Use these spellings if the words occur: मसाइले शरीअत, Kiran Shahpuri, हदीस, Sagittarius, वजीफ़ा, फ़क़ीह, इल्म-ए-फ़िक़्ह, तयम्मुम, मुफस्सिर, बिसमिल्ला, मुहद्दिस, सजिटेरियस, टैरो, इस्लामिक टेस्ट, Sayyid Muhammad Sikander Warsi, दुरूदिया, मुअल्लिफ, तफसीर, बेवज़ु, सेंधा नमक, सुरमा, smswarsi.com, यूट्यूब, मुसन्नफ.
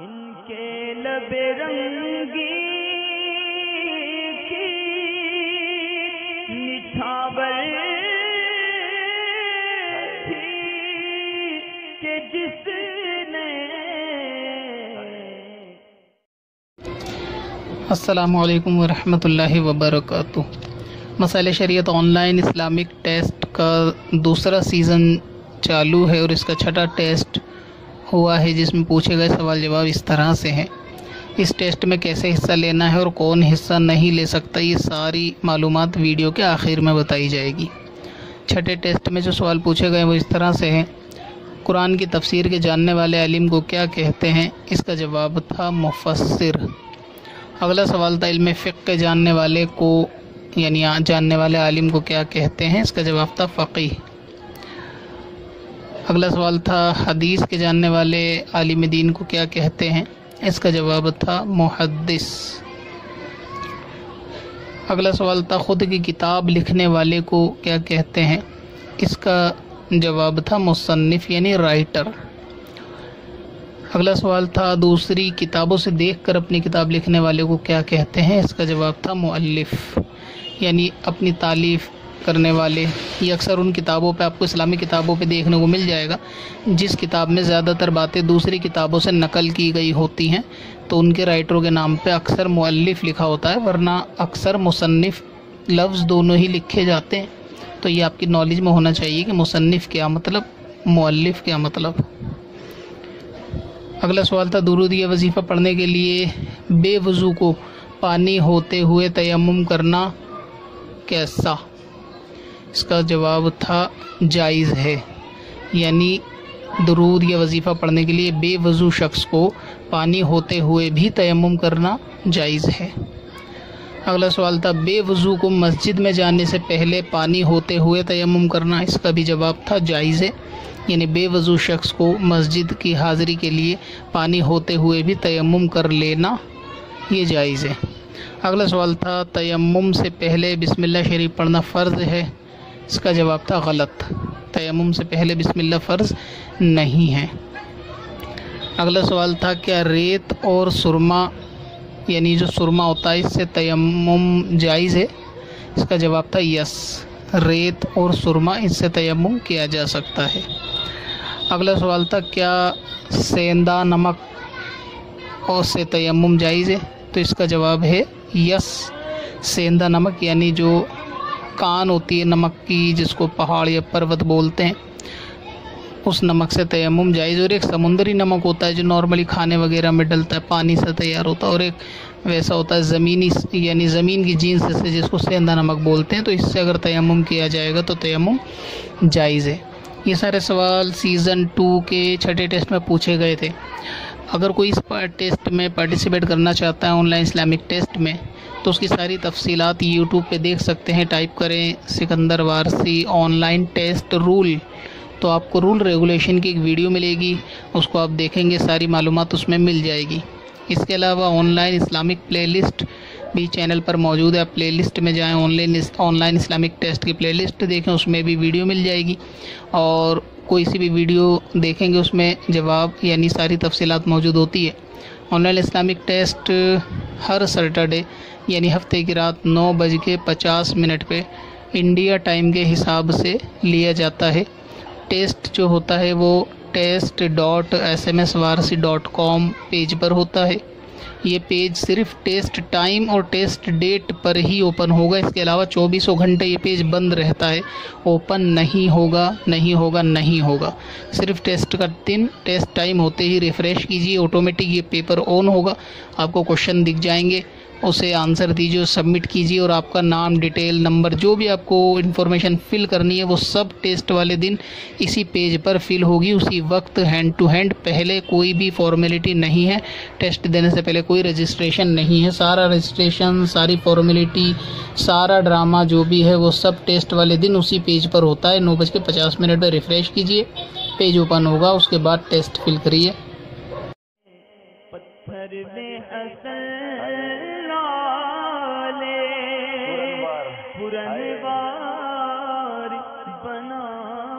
इनके लब रंगी की निछावर थी के जिसने। अस्सलामु अलैकुम वरहमतुल्लाहि वबरकातुह। मसाइले शरीअत ऑनलाइन इस्लामिक टेस्ट का दूसरा सीज़न चालू है और इसका छठा टेस्ट हुआ है, जिसमें पूछे गए सवाल जवाब इस तरह से हैं। इस टेस्ट में कैसे हिस्सा लेना है और कौन हिस्सा नहीं ले सकता, ये सारी मालूमात वीडियो के आखिर में बताई जाएगी। छठे टेस्ट में जो सवाल पूछे गए वो इस तरह से हैं। कुरान की तफसीर के जानने वाले आलिम को क्या कहते हैं? इसका जवाब था मुफस्सिर। अगला सवाल था इल्म-ए-फ़िक़्ह के जानने वाले को यानी जानने वाले आलिम को क्या कहते हैं? इसका जवाब था फ़क़ीह। अगला सवाल था हदीस के जानने वाले आलिम दीन को क्या कहते हैं? इसका जवाब था मुहद्दिस। अगला सवाल था ख़ुद की किताब लिखने वाले को क्या कहते हैं? इसका जवाब था मुसन्नफ यानी राइटर। अगला सवाल था दूसरी किताबों से देखकर अपनी किताब लिखने वाले को क्या कहते हैं? इसका जवाब था मुअल्लिफ यानी अपनी तालीफ़ करने वाले। ये अक्सर उन किताबों पे, आपको इस्लामी किताबों पे देखने को मिल जाएगा जिस किताब में ज़्यादातर बातें दूसरी किताबों से नकल की गई होती हैं, तो उनके राइटरों के नाम पे अक्सर मुअल्लिफ लिखा होता है, वरना अक्सर मुसन्निफ लफ्ज़ दोनों ही लिखे जाते हैं। तो ये आपकी नॉलेज में होना चाहिए कि मुसन्निफ क्या मतलब, मुअल्लिफ क्या मतलब। अगला सवाल था दुरूदिया वजीफ़ा पढ़ने के लिए बेवज़ु को पानी होते हुए तयम्मुम करना कैसा? इसका जवाब था जायज़ है। यानी दुरूद या वजीफ़ा पढ़ने के लिए बेवज़ु शख्स को पानी होते हुए भी तयम्मुम करना जायज़ है। अगला सवाल था बेवज़ु को मस्जिद में जाने से पहले पानी होते हुए तयम्मुम करना। इसका भी जवाब था जायज़ है। यानी बेवज़ु शख्स को मस्जिद की हाज़िरी के लिए पानी होते हुए भी तयम्मुम कर लेना ये जायज़ है। अगला सवाल था तयम्मुम से पहले बिसमिल्ला शरीफ पढ़ना फ़र्ज़ है। इसका जवाब था गलत। तयम्मुम से पहले बिस्मिल्ला फ़र्ज़ नहीं है। अगला सवाल था क्या रेत और सुरमा यानी जो सुरमा होता है इससे तयम्मुम जायज़ है? इसका जवाब था यस, रेत और सुरमा इससे तयम्मुम किया जा सकता है। अगला सवाल था क्या सेंधा नमक और से तयम्मुम जायज़ है? तो इसका जवाब है यस। सेंधा नमक यानी जो कान होती है नमक की, जिसको पहाड़ या पर्वत बोलते हैं, उस नमक से तयम्मुम जायज़। और एक समुद्री नमक होता है जो नॉर्मली खाने वगैरह में डलता है, पानी से तैयार होता है, और एक वैसा होता है ज़मीनी यानी ज़मीन की जीन से जिसको सेंधा नमक बोलते हैं। तो इससे अगर तयम्मुम किया जाएगा तो तयम्मुम जायज़ है। ये सारे सवाल सीज़न 2 के छठे टेस्ट में पूछे गए थे। अगर कोई इस टेस्ट में पार्टिसिपेट करना चाहता है ऑनलाइन इस्लामिक टेस्ट में, तो उसकी सारी तफसीलात यूट्यूब पे देख सकते हैं। टाइप करें Sikandar Warsi online test rule, तो आपको रूल रेगुलेशन की एक वीडियो मिलेगी, उसको आप देखेंगे, सारी मालूमात उसमें मिल जाएगी। इसके अलावा ऑनलाइन इस्लामिक प्लेलिस्ट भी चैनल पर मौजूद है। आप प्लेलिस्ट में जाएं, ऑनलाइन इस्लामिक टेस्ट की प्लेलिस्ट देखें, उसमें भी वीडियो मिल जाएगी। और कोई सी भी वीडियो देखेंगे उसमें जवाब यानी सारी तफसीलात मौजूद होती है। ऑनलाइन इस्लामिक टेस्ट हर सैटरडे यानी हफ्ते की रात 9:50 पे इंडिया टाइम के हिसाब से लिया जाता है। टेस्ट जो होता है वो test.smswarsi.com पेज पर होता है। ये पेज सिर्फ टेस्ट टाइम और टेस्ट डेट पर ही ओपन होगा। इसके अलावा 2400 घंटे ये पेज बंद रहता है, ओपन नहीं होगा। सिर्फ टेस्ट का दिन, टेस्ट टाइम होते ही रिफ़्रेश कीजिए, ऑटोमेटिक ये पेपर ऑन होगा, आपको क्वेश्चन दिख जाएंगे, उसे आंसर दीजिए, सबमिट कीजिए, और आपका नाम, डिटेल, नंबर, जो भी आपको इन्फॉर्मेशन फ़िल करनी है वो सब टेस्ट वाले दिन इसी पेज पर फ़िल होगी, उसी वक्त, हैंड टू हैंड। पहले कोई भी फॉर्मेलिटी नहीं है, टेस्ट देने से पहले कोई रजिस्ट्रेशन नहीं है। सारा रजिस्ट्रेशन, सारी फॉर्मेलिटी, सारा ड्रामा जो भी है वो सब टेस्ट वाले दिन उसी पेज पर होता है। 9:50 पर रिफ़्रेश कीजिए, पेज ओपन होगा, उसके बाद टेस्ट फिल करिए। पुराने वार बना